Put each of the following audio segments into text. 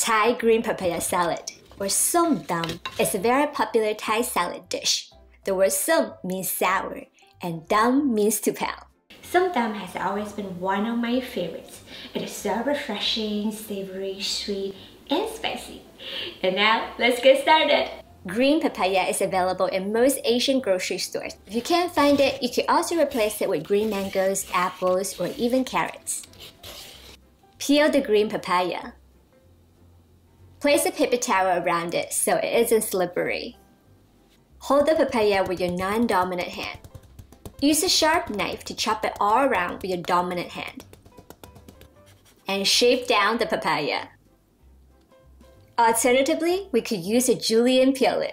Thai green papaya salad, or Som Tum, is a very popular Thai salad dish. The word Som means sour, and Tum means to pound. Som Tum has always been one of my favorites. It is so refreshing, savory, sweet, and spicy. And now, let's get started! Green papaya is available in most Asian grocery stores. If you can't find it, you can also replace it with green mangoes, apples, or even carrots. Peel the green papaya. Place a paper towel around it so it isn't slippery. Hold the papaya with your non-dominant hand. Use a sharp knife to chop it all around with your dominant hand. And shape down the papaya. Alternatively, we could use a julienne peeler.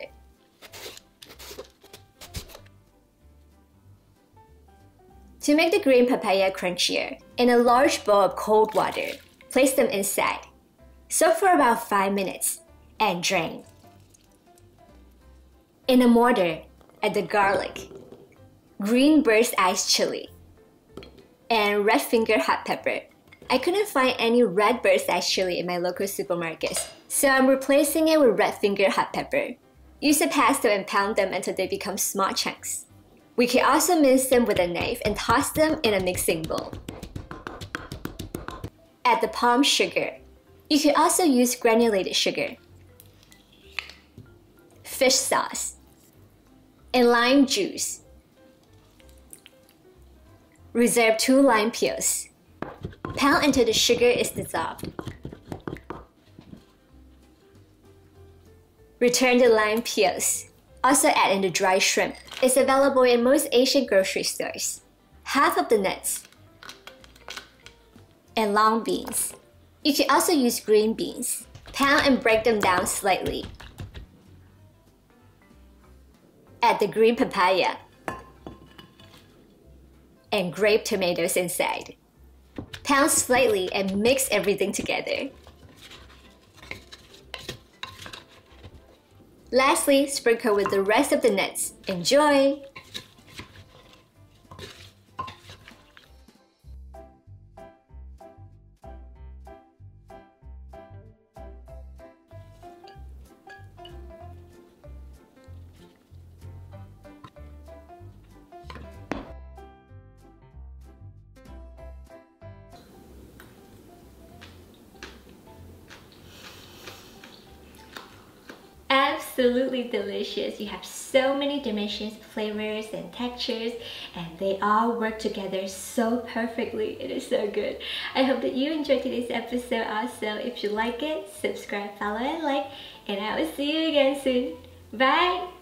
To make the green papaya crunchier, in a large bowl of cold water, place them inside. Soak for about 5 minutes and drain. In a mortar, add the garlic, green bird's eye chili, and red finger hot pepper. I couldn't find any red bird's eye chili in my local supermarkets, so I'm replacing it with red finger hot pepper. Use a pestle and pound them until they become small chunks. We can also mince them with a knife and toss them in a mixing bowl. Add the palm sugar. You can also use granulated sugar, fish sauce, and lime juice. Reserve 2 lime peels. Pound until the sugar is dissolved. Return the lime peels. Also add in the dry shrimp. It's available in most Asian grocery stores. Half of the nuts and long beans. You can also use green beans. Pound and break them down slightly. Add the green papaya and grape tomatoes inside. Pound slightly and mix everything together. Lastly, sprinkle with the rest of the nuts. Enjoy! Absolutely delicious. You have so many delicious flavors and textures, and they all work together so perfectly. It is so good. I hope that you enjoyed today's episode also. If you like it, subscribe, follow, and like, and I will see you again soon. Bye!